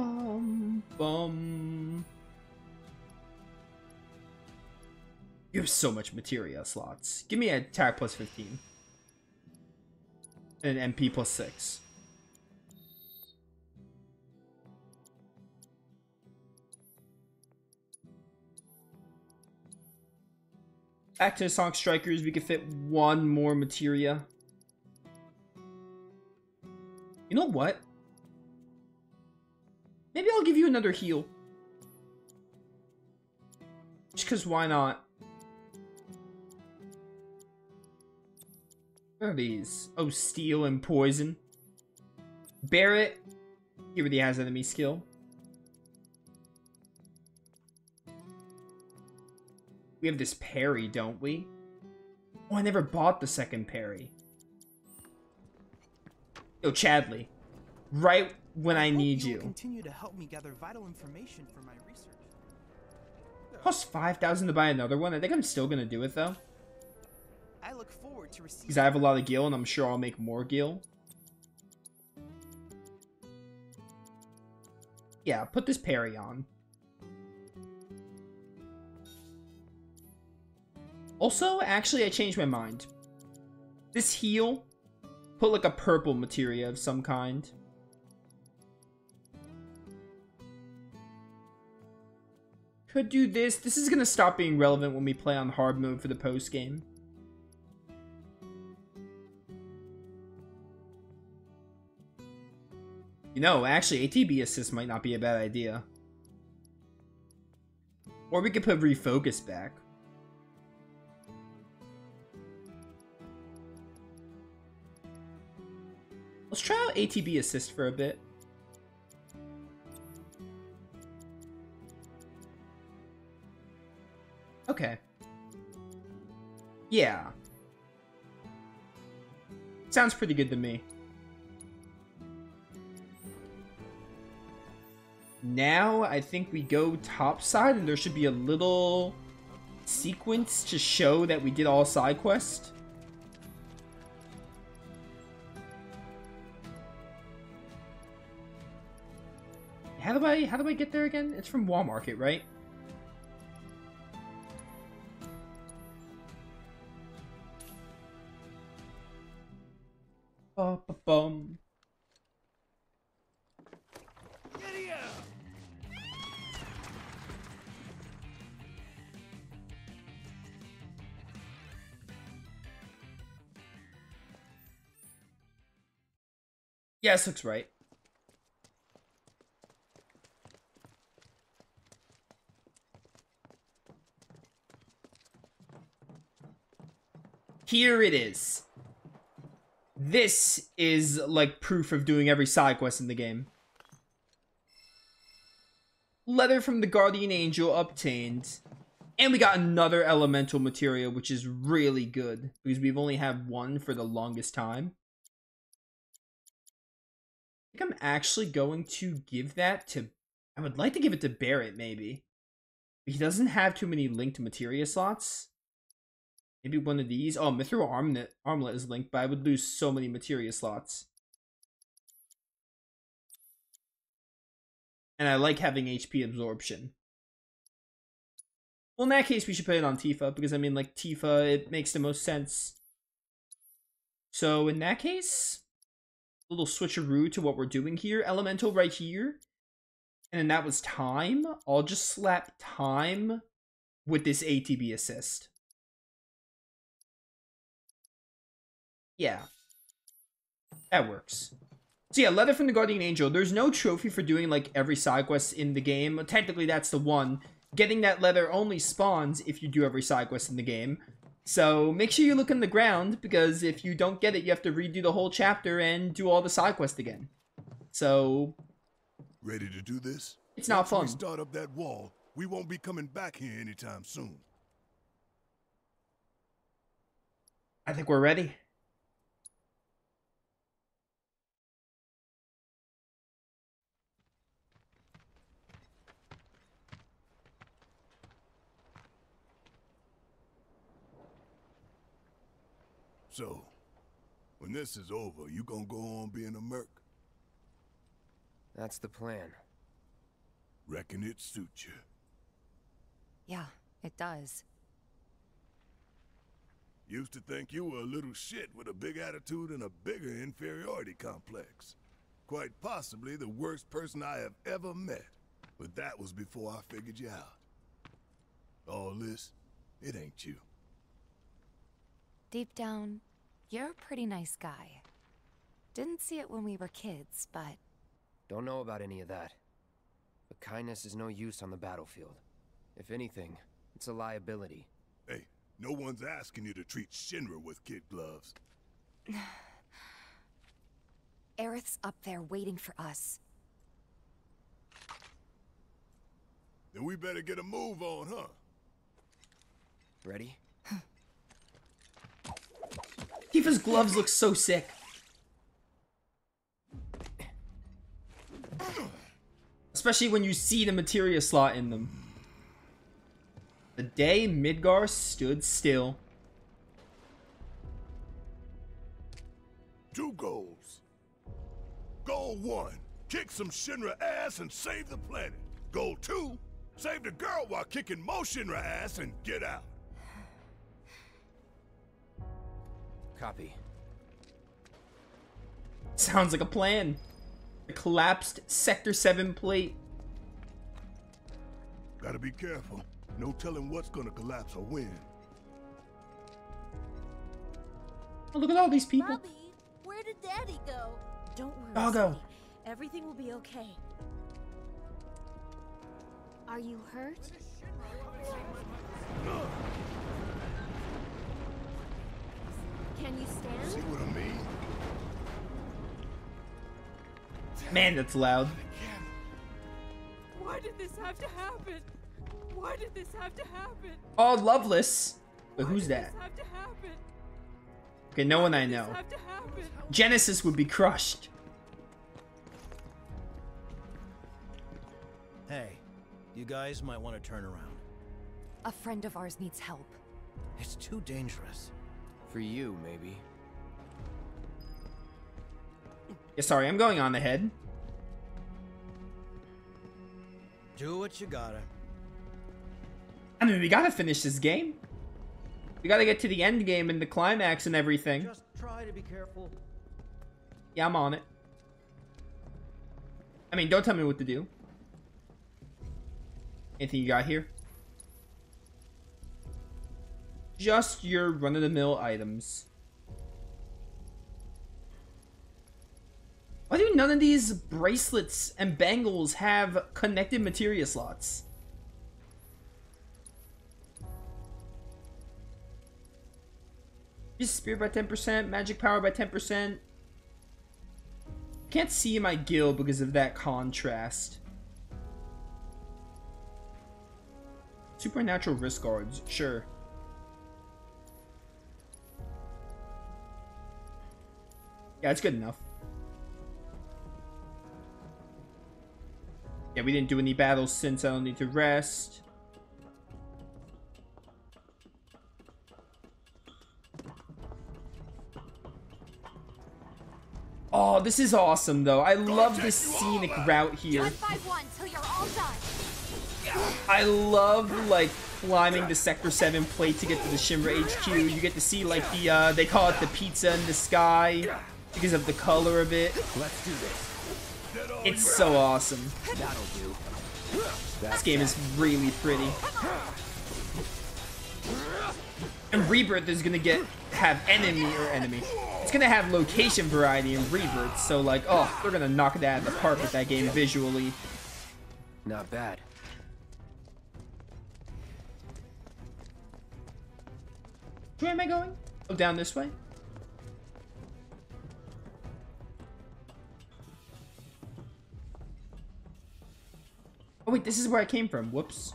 bum bum. You have so much materia slots. Give me an attack plus 15. And an MP plus 6. Back to the Sonic Strikers, we can fit one more materia. You know what? Maybe I'll give you another heal. Just cause why not? What are these? Oh, steel and poison. Barret. He already has enemy skill. We have this parry, don't we? Oh, I never bought the second parry. Yo, Chadley. Right when I need you. Continue to help me gather vital information for my research. Cost 5,000 to buy another one. I think I'm still gonna do it though. I look forward to receiving. Because I have a lot of gil, and I'm sure I'll make more gil. Yeah, put this parry on. Also, actually, I changed my mind. This heal, put like a purple materia of some kind. Could do this. This is gonna stop being relevant when we play on hard mode for the post game. You know, actually, ATB assist might not be a bad idea. Or we could put refocus back. Let's try out ATB assist for a bit. Okay. Yeah. Sounds pretty good to me. Now I think we go topside, and there should be a little sequence to show that we did all side quests. How do I get there again? It's from Wall Market, right? Ba-ba-bum. Yeah, this looks right. Here it is. This is like proof of doing every side quest in the game. Letter from the Guardian Angel obtained. And we got another elemental material, which is really good. Because we've only had one for the longest time. I think I'm actually going to give that to... I would like to give it to Barret, maybe. But he doesn't have too many linked materia slots. Maybe one of these. Oh, Mithril Armlet is linked, but I would lose so many materia slots. And I like having HP absorption. Well, in that case, we should put it on Tifa, because I mean, like, Tifa, it makes the most sense. So, in that case, a little switcheroo to what we're doing here. Elemental right here. And then that was time. I'll just slap time with this ATB assist. Yeah, that works. So yeah, letter from the Guardian Angel. There's no trophy for doing like every side quest in the game. Technically, that's the one. Getting that leather only spawns if you do every side quest in the game. So make sure you look in the ground, because if you don't get it, you have to redo the whole chapter and do all the side quests again. So ready to do this? It's not fun. Once we start up that wall, we won't be coming back here anytime soon. I think we're ready. So, when this is over, you gonna go on being a merc? That's the plan. Reckon it suits you. Yeah, it does. Used to think you were a little shit with a big attitude and a bigger inferiority complex. Quite possibly the worst person I have ever met. But that was before I figured you out. All this, it ain't you. Deep down, you're a pretty nice guy. Didn't see it when we were kids, but... Don't know about any of that. But kindness is no use on the battlefield. If anything, it's a liability. Hey, no one's asking you to treat Shinra with kid gloves. Aerith's up there waiting for us. Then we better get a move on, huh? Ready? Tifa's gloves look so sick. Especially when you see the materia slot in them. The day Midgar stood still. 2 goals. Goal 1, kick some Shinra ass and save the planet. Goal 2, save the girl while kicking more Shinra ass and get out. Copy. Sounds like a plan. The collapsed Sector 7 plate. Gotta be careful. No telling what's gonna collapse or when. Oh, look at all these people. Bobby, where did Daddy go? Don't worry. I'll go. Everything will be okay. Are you hurt? No. Can you stand? See what I mean? Man, that's loud. Why did this have to happen? Why did this have to happen? Oh, Loveless. But who's that? Okay, no one I know. Genesis would be crushed. Hey, you guys might want to turn around. A friend of ours needs help. It's too dangerous. For you, maybe. Yeah, sorry, I'm going on ahead. Do what you gotta. I mean, we gotta finish this game. We gotta get to the end game and the climax and everything. Just try to be careful. Yeah, I'm on it. I mean, don't tell me what to do. Anything you got here? Just your run-of-the-mill items. Why do none of these bracelets and bangles have connected materia slots? Just spear by 10%, magic power by 10%. Can't see my guild because of that contrast. Supernatural wrist guards, sure. Yeah, it's good enough. Yeah, we didn't do any battles since I don't need to rest. Oh, this is awesome, though. I love this scenic route here. One by one till you're all done. I love, like, climbing the Sector 7 plate to get to the Shinra HQ. You get to see, like, the, they call it the pizza in the sky. Because of the color of it. Let's do this. It's so awesome. That'll do. This game is really pretty. And Rebirth is gonna have enemy. It's gonna have location variety in Rebirth, so like, oh, they're gonna knock it out of the park with that game visually. Not bad. Where am I going? Oh, down this way? Oh wait, this is where I came from. Whoops.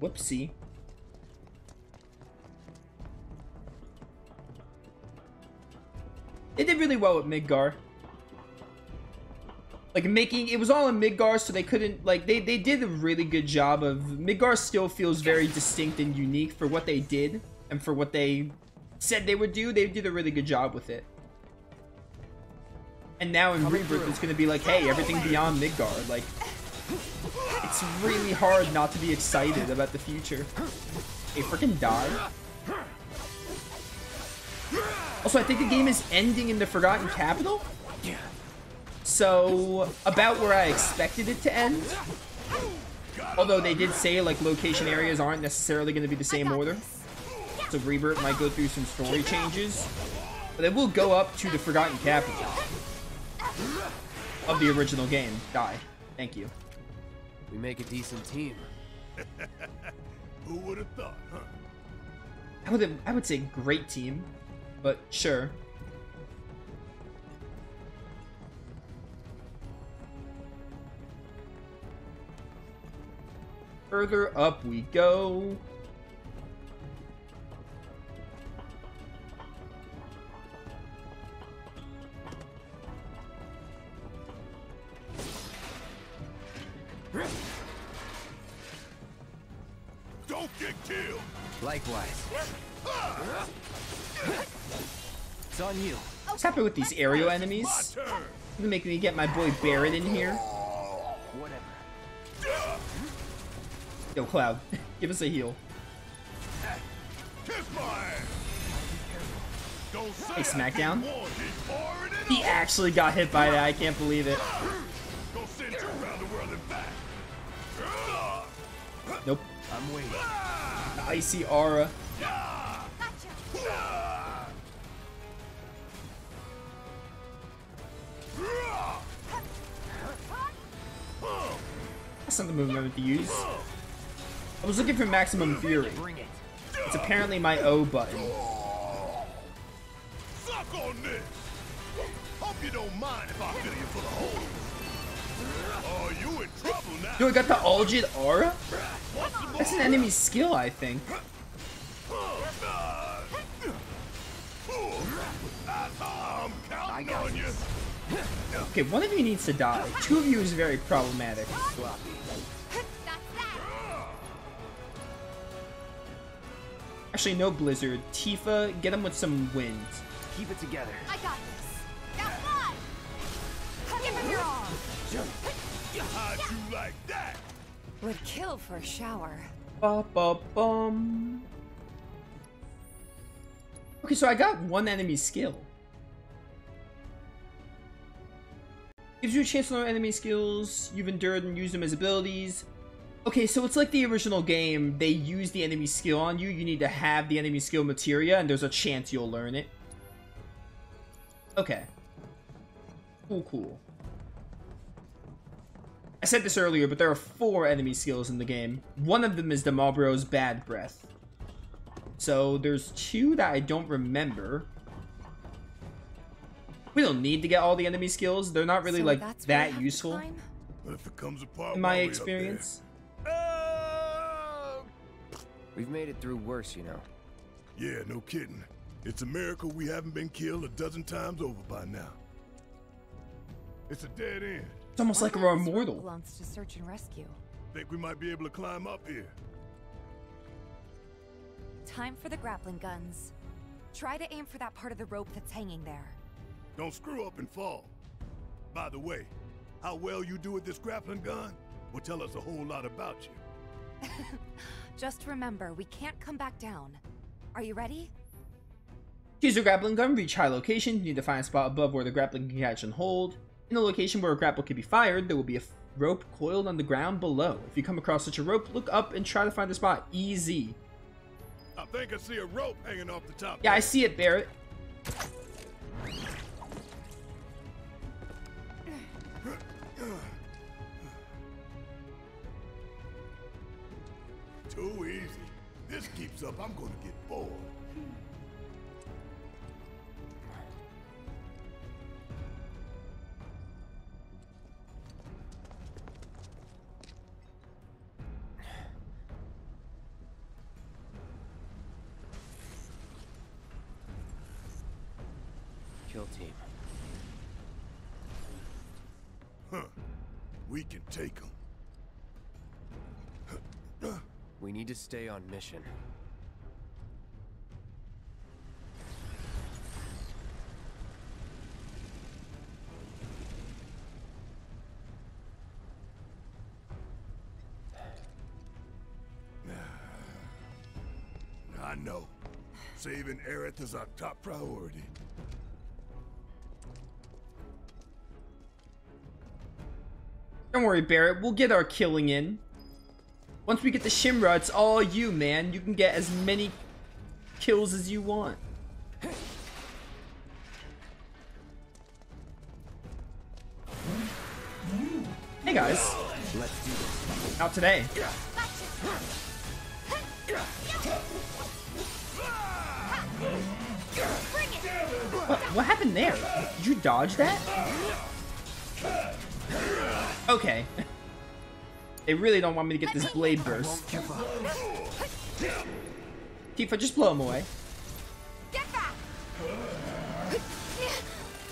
Whoopsie. They did really well with Midgar. Like, making... It was all in Midgar, so they couldn't... Like, they did a really good job of... Midgar still feels very distinct and unique for what they did. And for what they said they would do, they did a really good job with it. And now in Rebirth, it's going to be like, hey, everything beyond Midgar. Like, it's really hard not to be excited about the future. Hey, freaking die. Also, I think the game is ending in the Forgotten Capital. Yeah. So, about where I expected it to end. Although they did say, like, location areas aren't necessarily going to be the same order. So Rebirth might go through some story changes. But it will go up to the Forgotten Capital of the original game. Die. Thank you. We make a decent team. Who would have thought, huh? I would say great team, but sure. Further up we go. Don't get killed. Likewise. It's on you. What's happening with these aerial enemies? They're making me get my boy Barret in here. Whatever. Yo, Cloud, give us a heal. Hey, Smackdown. He actually got hit by that. I can't believe it. Nope. I'm waiting. The icy aura. Gotcha. That's not the move I meant to use. I was looking for maximum fury. It's apparently my O button. Suck on this. Hope you don't mind if I fill you for the hole. Oh, you in trouble now. Yo, I got the Algid Aura? That's an enemy skill, I think. I got you. Okay, one of you needs to die. Two of you is very problematic. Actually, no Blizzard. Tifa, get him with some wind. Keep it together. I got this. Now fly! Give him your all! How'd you like that? Would kill for a shower. Ba-ba-bum. Okay, so I got one enemy skill. Gives you a chance to learn enemy skills. You've endured and used them as abilities. Okay, so it's like the original game. They use the enemy skill on you. You need to have the enemy skill materia, and there's a chance you'll learn it. Okay. Cool, cool. I said this earlier, but there are 4 enemy skills in the game. One of them is the Marlboro's Bad Breath. So there's 2 that I don't remember. We don't need to get all the enemy skills. They're not really like that useful. If it comes apart, in my experience. We've made it through worse, you know. Yeah, no kidding. It's a miracle we haven't been killed a dozen times over by now. It's a dead end. It's almost like we're immortal. Wants to search and rescue. Think we might be able to climb up here. Time for the grappling guns. Try to aim for that part of the rope that's hanging there. Don't screw up and fall. By the way, how well you do with this grappling gun will tell us a whole lot about you. Just remember, we can't come back down. Are you ready? Use your grappling gun, reach high location. You need to find a spot above where the grappling can catch and hold. In a location where a grapple can be fired, there will be a rope coiled on the ground below. If you come across such a rope, look up and try to find the spot. Easy. I think I see a rope hanging off the top. Yeah, I see it, Barret. Too easy. This keeps up, I'm gonna get bored. Team. Huh. We can take them. We need to stay on mission. no. Saving Aerith is our top priority. Don't worry, Barret. We'll get our killing in. Once we get the Shinra, it's all you, man. You can get as many kills as you want. Hey, guys. Let's do this. Not today. What happened there? Did you dodge that? Okay. They really don't want me to get this blade burst. Tifa, just blow him away.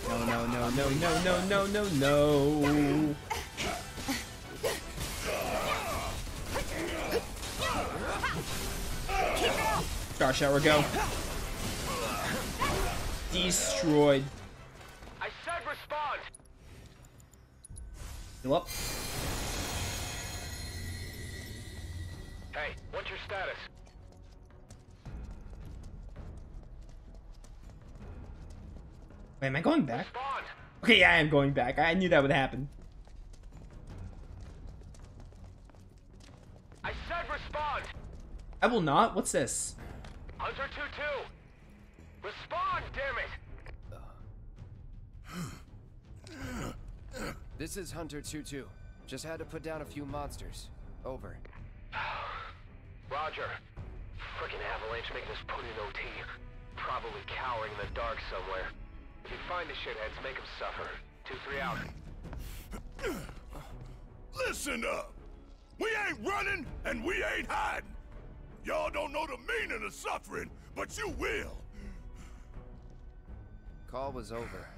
No, no, no, no, no, no, no, no, no. Star Shower, go. Destroyed. I said respond. Heal up. Hey, what's your status? Wait, am I going back? Respond. Okay, yeah, I am going back. I knew that would happen. I said respond. I will not. What's this? Hunter 2-2. Respond, damn it. This is Hunter 2-2. Just had to put down a few monsters. Over. Roger. Frickin' Avalanche making us put in OT. Probably cowering in the dark somewhere. If you find the shitheads, make them suffer. 2-3 out. Listen up! We ain't running and we ain't hiding! Y'all don't know the meaning of suffering, but you will! Call was over.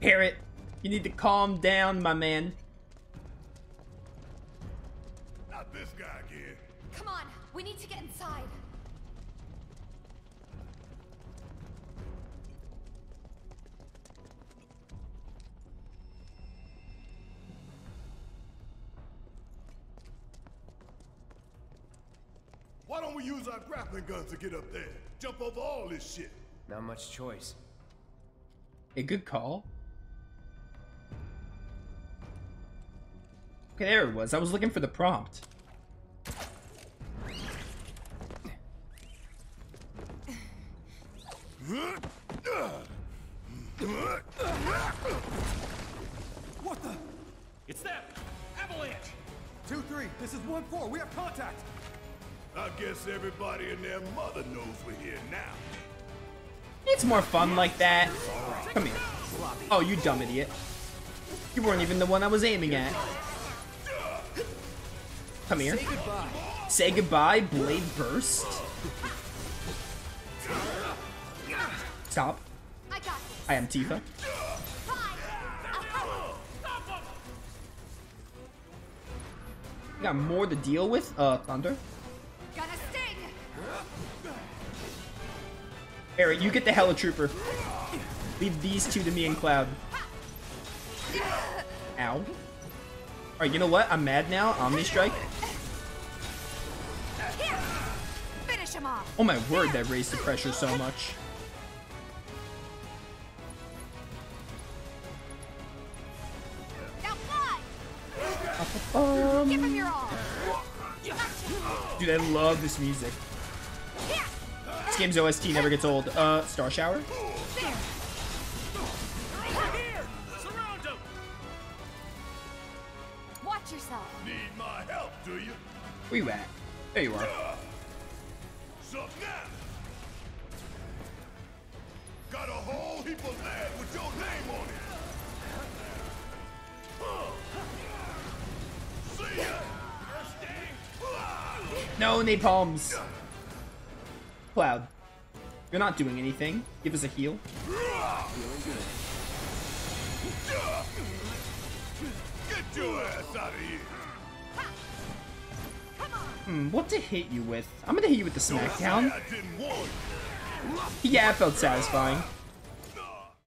Parrot, you need to calm down, my man. Not this guy again. Come on, we need to get inside. Why don't we use our grappling guns to get up there? Jump over all this shit. Not much choice. A good call. Okay, there it was. I was looking for the prompt. What the? It's them! Avalanche! 2-3, this is 1-4, we have contact! I guess everybody and their mother knows we're here now. It's more fun like that. Come here. Oh, you dumb idiot. You weren't even the one I was aiming at. Come here. Say goodbye, blade burst. Stop. I am Tifa. You got more to deal with? Thunder? Barret, you get the Hella Trooper. Leave these two to me and Cloud. Ow. Alright, you know what? I'm mad now. Omni Strike. Finish him off. Oh my word, that raised the pressure so much. Now fly. Give him your all. Dude, I love this music. This game's OST never gets old. Star Shower? Need my help, do you? Where you at? There you are. Sup now. Got a whole heap of land with your name on it. See ya. No napalms. Cloud, you're not doing anything. Give us a heal. Really good. Get your ass out of here. What to hit you with? I'm gonna hit you with the Smackdown. Yeah, it felt satisfying.